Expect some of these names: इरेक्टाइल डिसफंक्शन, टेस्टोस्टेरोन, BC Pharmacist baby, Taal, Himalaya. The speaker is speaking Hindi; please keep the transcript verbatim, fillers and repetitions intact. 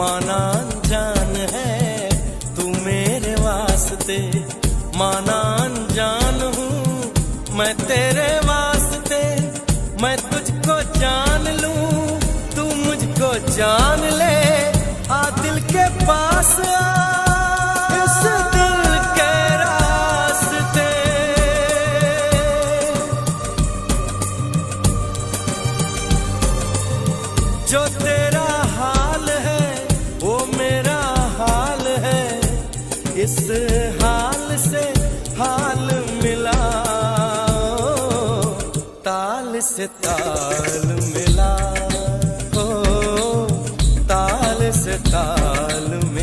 माना जान है तू मेरे वास्ते, माना जान हूँ मैं तेरे वास्ते। मैं तुझको जान लूँ तू मुझको जान ले, आ दिल के पास आ इस दिल के रास्ते। जो तेरा इस हाल से हाल मिला, ताल से ताल मिला, ओ ताल से ताल मिला।